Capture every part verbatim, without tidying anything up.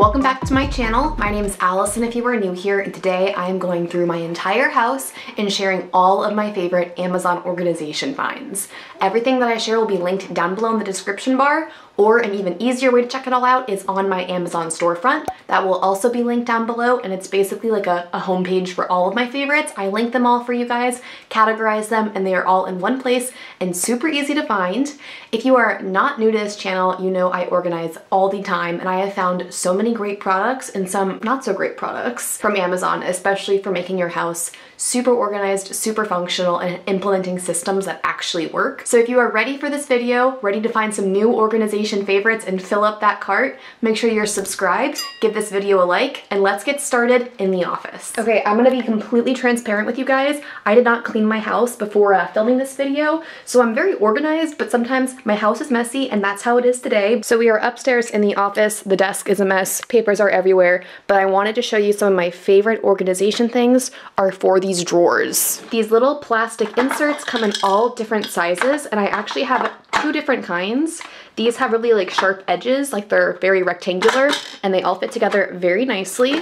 welcome back to my channel. My name is Allison if you are new here, and today I am going through my entire house and sharing all of my favorite Amazon organization finds. Everything that I share will be linked down below in the description bar, or an even easier way to check it all out is on my Amazon storefront. That will also be linked down below, and it's basically like a, a homepage for all of my favorites. I link them all for you guys, categorize them, and they are all in one place and super easy to find. If you are not new to this channel, you know I organize all the time, and I have found so many great products and some not so great products from Amazon, especially for making your house super organized, super functional, and implementing systems that actually work. So if you are ready for this video, ready to find some new organization favorites and fill up that cart, make sure you're subscribed, give this video a like, and let's get started in the office. Okay, I'm gonna be completely transparent with you guys. I did not clean my house before uh, filming this video, so I'm very organized, but sometimes my house is messy, and that's how it is today. So we are upstairs in the office. The desk is a mess, papers are everywhere, but I wanted to show you some of my favorite organization things are for the These drawers. These little plastic inserts come in all different sizes, and I actually have two different kinds. These have really like sharp edges, like they're very rectangular, and they all fit together very nicely.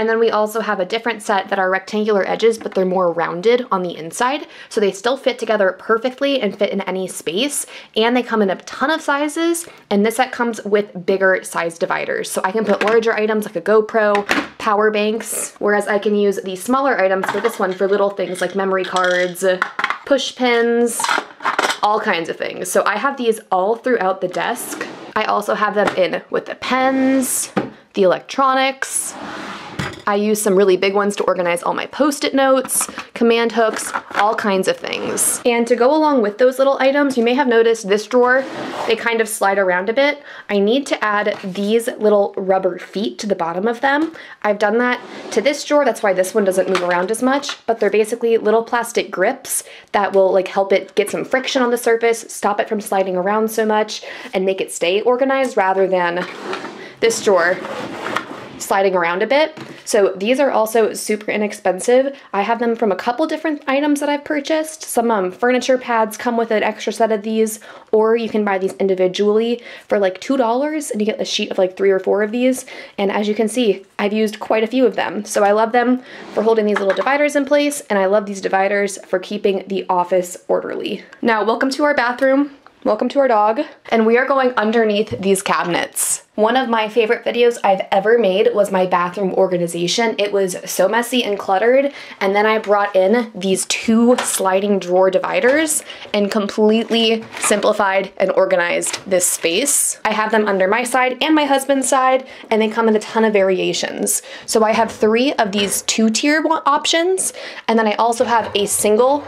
And then we also have a different set that are rectangular edges, but they're more rounded on the inside. So they still fit together perfectly and fit in any space. And they come in a ton of sizes. And this set comes with bigger size dividers. So I can put larger items like a GoPro, power banks, whereas I can use the smaller items for this one for little things like memory cards, push pins, all kinds of things. So I have these all throughout the desk. I also have them in with the pens, the electronics. I use some really big ones to organize all my post-it notes, command hooks, all kinds of things. And to go along with those little items, you may have noticed this drawer, they kind of slide around a bit. I need to add these little rubber feet to the bottom of them. I've done that to this drawer, that's why this one doesn't move around as much, but they're basically little plastic grips that will like help it get some friction on the surface, stop it from sliding around so much, and make it stay organized rather than this drawer sliding around a bit. So these are also super inexpensive. I have them from a couple different items that I've purchased. Some um, furniture pads come with an extra set of these, or you can buy these individually for like two dollars and you get a sheet of like three or four of these. And as you can see, I've used quite a few of them. So I love them for holding these little dividers in place, and I love these dividers for keeping the office orderly. Now, welcome to our bathroom. Welcome to our dog. And we are going underneath these cabinets. One of my favorite videos I've ever made was my bathroom organization. It was so messy and cluttered, and then I brought in these two sliding drawer dividers and completely simplified and organized this space. I have them under my side and my husband's side, and they come in a ton of variations. So I have three of these two-tier options, and then I also have a single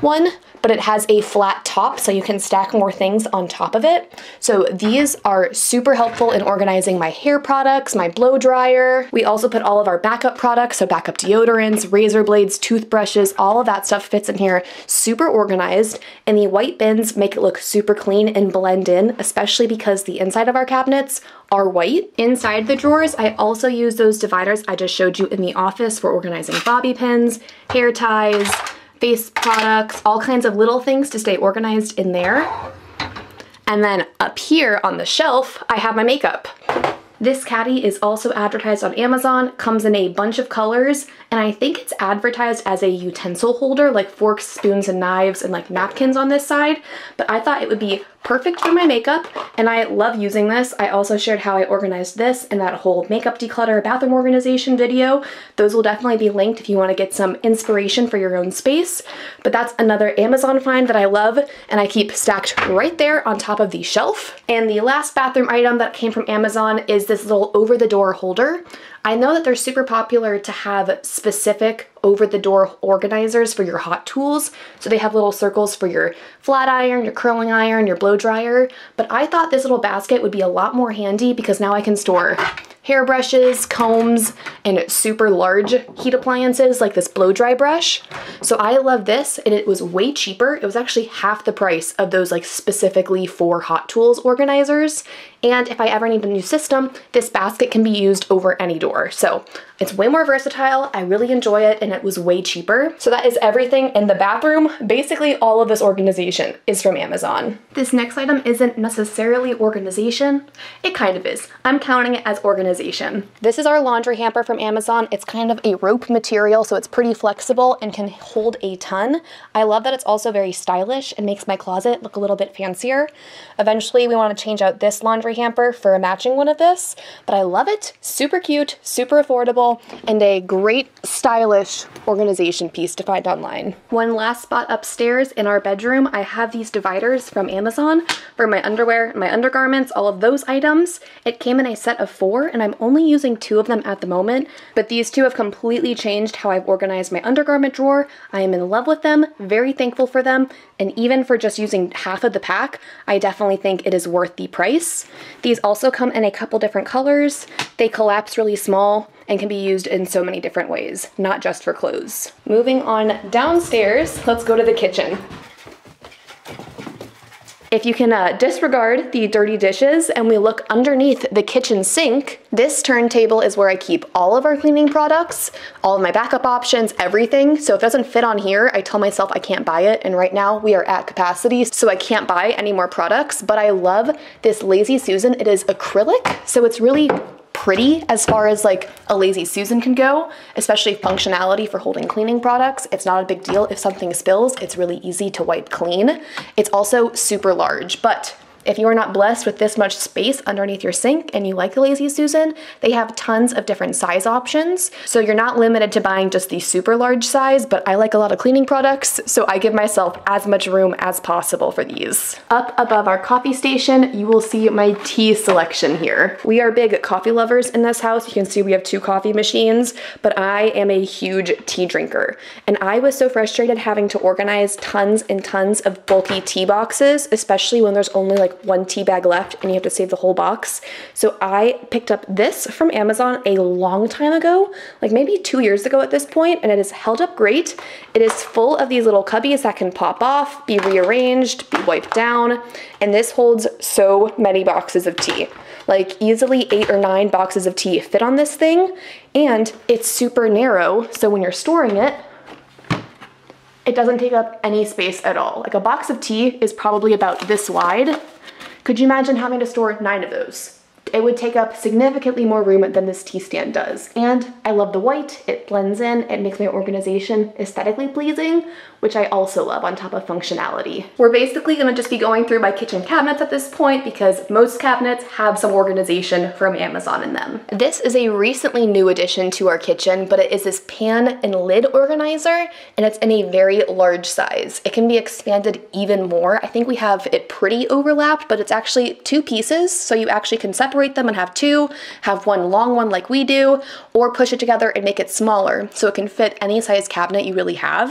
one, but it has a flat top so you can stack more things on top of it. So these are super helpful in organizing my hair products, my blow dryer. We also put all of our backup products, so backup deodorants, razor blades, toothbrushes, all of that stuff fits in here, super organized. And the white bins make it look super clean and blend in, especially because the inside of our cabinets are white. Inside the drawers, I also use those dividers I just showed you in the office for organizing bobby pins, hair ties, face products, all kinds of little things to stay organized in there. And then up here on the shelf, I have my makeup. This caddy is also advertised on Amazon, comes in a bunch of colors, and I think it's advertised as a utensil holder, like forks, spoons, and knives, and like napkins on this side, but I thought it would be perfect for my makeup, and I love using this. I also shared how I organized this in that whole makeup declutter bathroom organization video. Those will definitely be linked if you want to get some inspiration for your own space, but that's another Amazon find that I love, and I keep stacked right there on top of the shelf. And the last bathroom item that came from Amazon is this little over-the-door holder. I know that they're super popular to have specific over-the-door organizers for your hot tools. So they have little circles for your flat iron, your curling iron, your blow dryer. But I thought this little basket would be a lot more handy because now I can store hair brushes, combs, and super large heat appliances like this blow dry brush. So I love this, and it was way cheaper. It was actually half the price of those like specifically for hot tools organizers. And if I ever need a new system, this basket can be used over any door. So It's way more versatile. I really enjoy it, and it was way cheaper. So that is everything in the bathroom. Basically, all of this organization is from Amazon. This next item isn't necessarily organization. It kind of is. I'm counting it as organization. This is our laundry hamper from Amazon. It's kind of a rope material, so it's pretty flexible and can hold a ton. I love that it's also very stylish and makes my closet look a little bit fancier. Eventually, we want to change out this laundry hamper for a matching one of this, but I love it. Super cute, super affordable, and a great stylish organization piece to find online. One last spot upstairs in our bedroom, I have these dividers from Amazon for my underwear, my undergarments, all of those items. It came in a set of four, and I'm only using two of them at the moment, but these two have completely changed how I've organized my undergarment drawer. I am in love with them, very thankful for them, and even for just using half of the pack, I definitely think it is worth the price. These also come in a couple different colors. They collapse really small and can be used in so many different ways, not just for clothes. Moving on downstairs, let's go to the kitchen. If you can uh, disregard the dirty dishes and we look underneath the kitchen sink, this turntable is where I keep all of our cleaning products, all of my backup options, everything. So if it doesn't fit on here, I tell myself I can't buy it. And right now we are at capacity, so I can't buy any more products, but I love this Lazy Susan. It is acrylic, so it's really pretty as far as like a Lazy Susan can go, especially functionality for holding cleaning products. It's not a big deal if something spills. It's really easy to wipe clean. It's also super large, but if you are not blessed with this much space underneath your sink and you like the Lazy Susan, they have tons of different size options. So you're not limited to buying just the super large size, but I like a lot of cleaning products, so I give myself as much room as possible for these. Up above our coffee station, you will see my tea selection here. We are big coffee lovers in this house. You can see we have two coffee machines, but I am a huge tea drinker. And I was so frustrated having to organize tons and tons of bulky tea boxes, especially when there's only like one tea bag left and you have to save the whole box. So I picked up this from Amazon a long time ago, like maybe two years ago at this point, and it has held up great. It is full of these little cubbies that can pop off, be rearranged, be wiped down, and this holds so many boxes of tea. Like easily eight or nine boxes of tea fit on this thing, and it's super narrow, so when you're storing it, it doesn't take up any space at all. Like a box of tea is probably about this wide. Could you imagine having to store nine of those? It would take up significantly more room than this tea stand does. And I love the white, it blends in, it makes my organization aesthetically pleasing, which I also love on top of functionality. We're basically gonna just be going through my kitchen cabinets at this point because most cabinets have some organization from Amazon in them. This is a recently new addition to our kitchen, but it is this pan and lid organizer, and it's in a very large size. It can be expanded even more. I think we have it pretty overlapped, but it's actually two pieces, so you actually can separate them and have two, have one long one like we do, or push it together and make it smaller so it can fit any size cabinet you really have.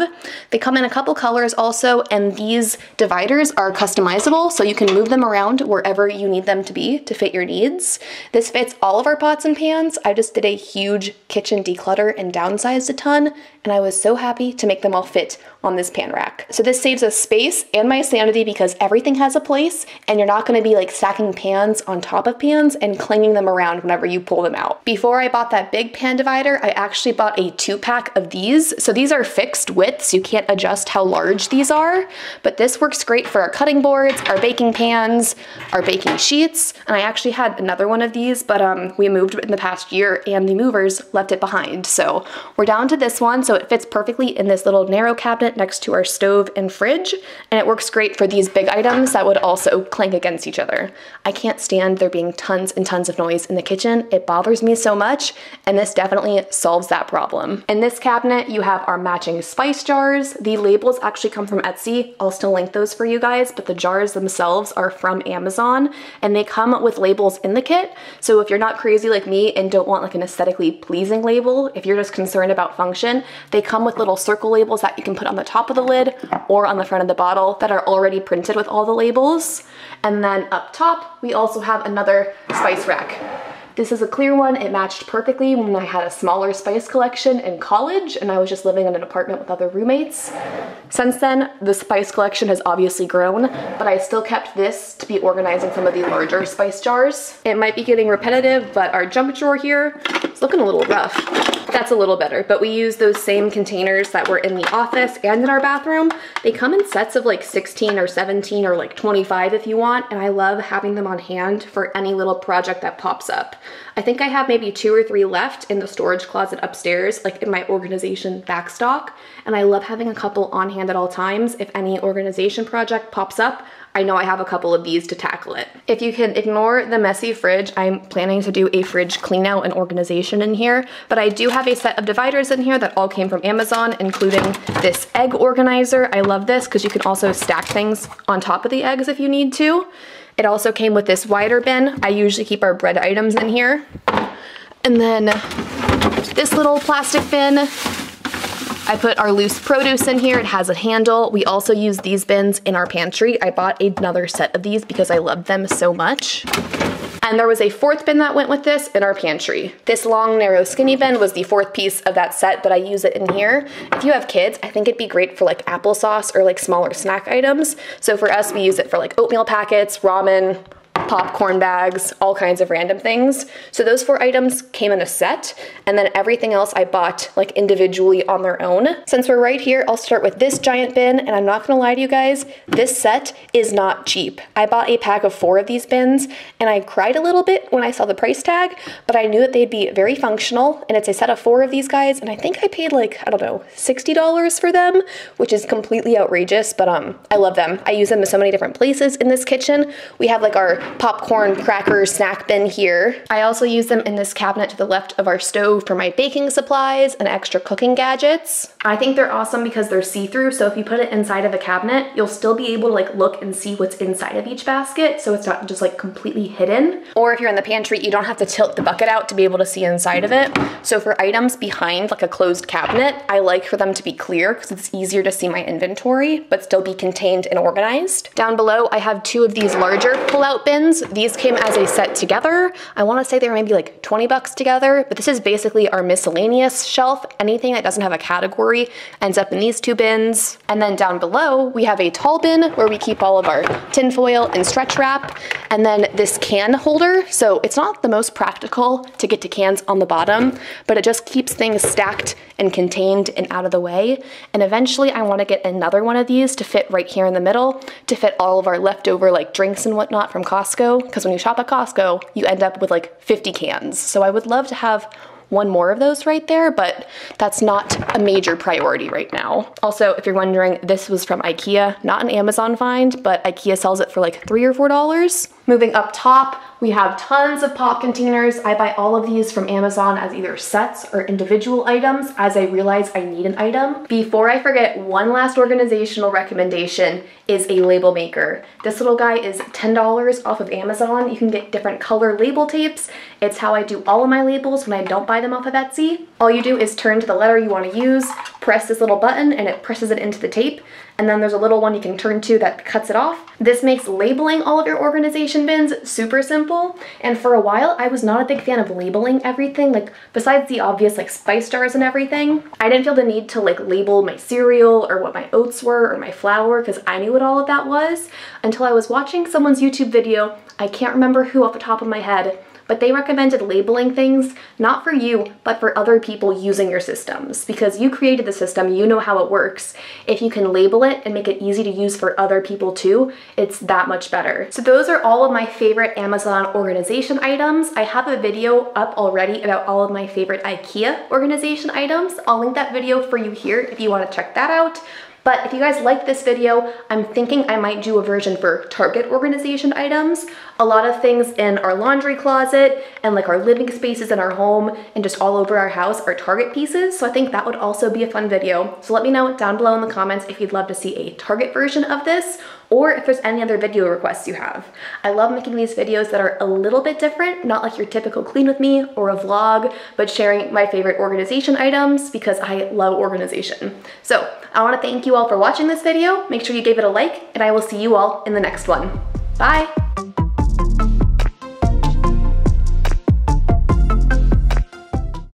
They come in a couple colors also, and these dividers are customizable, so you can move them around wherever you need them to be to fit your needs. This fits all of our pots and pans. I just did a huge kitchen declutter and downsized a ton, and I was so happy to make them all fit on this pan rack. So this saves us space and my sanity because everything has a place, and you're not gonna be like stacking pans on top of pans and clanging them around whenever you pull them out. Before I bought that big pan divider, I actually bought a two pack of these. So these are fixed widths. You can't adjust how large these are, but this works great for our cutting boards, our baking pans, our baking sheets. And I actually had another one of these, but um, we moved in the past year and the movers left it behind. So we're down to this one. So it fits perfectly in this little narrow cabinet next to our stove and fridge. And it works great for these big items that would also clank against each other. I can't stand there being tons and tons of noise in the kitchen. It bothers me so much, and this definitely solves that problem. In this cabinet, you have our matching spice jars. The labels actually come from Etsy. I'll still link those for you guys, but the jars themselves are from Amazon, and they come with labels in the kit. So if you're not crazy like me and don't want like an aesthetically pleasing label, if you're just concerned about function, they come with little circle labels that you can put on the top of the lid or on the front of the bottle that are already printed with all the labels. And then up top, we also have another spice rack. This is a clear one. It matched perfectly when I had a smaller spice collection in college and I was just living in an apartment with other roommates. Since then, the spice collection has obviously grown, but I still kept this to be organizing some of the larger spice jars. It might be getting repetitive, but our junk drawer here is looking a little rough. That's a little better, but we use those same containers that were in the office and in our bathroom. They come in sets of like sixteen or seventeen or like twenty-five if you want, and I love having them on hand for any little project that pops up. I think I have maybe two or three left in the storage closet upstairs, like in my organization backstock, and I love having a couple on hand at all times. If any organization project pops up, I know I have a couple of these to tackle it. If you can ignore the messy fridge, I'm planning to do a fridge clean out and organization in here, but I do have a set of dividers in here that all came from Amazon, including this egg organizer. I love this because you can also stack things on top of the eggs if you need to. It also came with this wider bin. I usually keep our bread items in here. And then this little plastic bin, I put our loose produce in here. It has a handle. We also use these bins in our pantry. I bought another set of these because I loved them so much. And there was a fourth bin that went with this in our pantry. This long, narrow, skinny bin was the fourth piece of that set, but I use it in here. If you have kids, I think it'd be great for like applesauce or like smaller snack items. So for us, we use it for like oatmeal packets, ramen, popcorn bags, all kinds of random things. So those four items came in a set, and then everything else I bought like individually on their own. Since we're right here, I'll start with this giant bin, and I'm not gonna lie to you guys, this set is not cheap. I bought a pack of four of these bins, and I cried a little bit when I saw the price tag, but I knew that they'd be very functional, and it's a set of four of these guys, and I think I paid like, I don't know, sixty dollars for them, which is completely outrageous, but um, I love them. I use them in so many different places in this kitchen. We have like our popcorn, cracker, snack bin here. I also use them in this cabinet to the left of our stove for my baking supplies and extra cooking gadgets. I think they're awesome because they're see-through, so if you put it inside of a cabinet, you'll still be able to like look and see what's inside of each basket, so it's not just like completely hidden. Or if you're in the pantry, you don't have to tilt the bucket out to be able to see inside of it. So for items behind like a closed cabinet, I like for them to be clear because it's easier to see my inventory, but still be contained and organized. Down below, I have two of these larger pull-out bins. These came as a set together. I want to say they were maybe like twenty bucks together, but this is basically our miscellaneous shelf. Anything that doesn't have a category ends up in these two bins. And then down below, we have a tall bin where we keep all of our tin foil and stretch wrap, and then this can holder. So it's not the most practical to get to cans on the bottom, but it just keeps things stacked and contained and out of the way. And eventually I want to get another one of these to fit right here in the middle, to fit all of our leftover like drinks and whatnot from Costco. Because when you shop at Costco, you end up with like fifty cans. So I would love to have one more of those right there, but that's not a major priority right now. Also, if you're wondering, this was from Ikea, not an Amazon find, but Ikea sells it for like three or four dollars. Moving up top, we have tons of pop containers. I buy all of these from Amazon as either sets or individual items as I realize I need an item. Before I forget, one last organizational recommendation is a label maker. This little guy is ten dollars off of Amazon. You can get different color label tapes. It's how I do all of my labels when I don't buy them off of Etsy. All you do is turn to the letter you want to use, press this little button, and it presses it into the tape. And then there's a little one you can turn to that cuts it off. This makes labeling all of your organization bins super simple. And for a while, I was not a big fan of labeling everything, like besides the obvious like spice jars and everything. I didn't feel the need to like label my cereal or what my oats were or my flour because I knew what all of that was until I was watching someone's YouTube video. I can't remember who off the top of my head, but they recommended labeling things, not for you, but for other people using your systems. Because you created the system, you know how it works. If you can label it and make it easy to use for other people too, it's that much better. So those are all of my favorite Amazon organization items. I have a video up already about all of my favorite IKEA organization items. I'll link that video for you here if you want to check that out. But if you guys like this video, I'm thinking I might do a version for Target organization items. A lot of things in our laundry closet and like our living spaces in our home and just all over our house are Target pieces. So I think that would also be a fun video. So let me know down below in the comments if you'd love to see a Target version of this or if there's any other video requests you have. I love making these videos that are a little bit different, not like your typical clean with me or a vlog, but sharing my favorite organization items because I love organization. So I wanna thank you all for watching this video. Make sure you gave it a like, and I will see you all in the next one. Bye.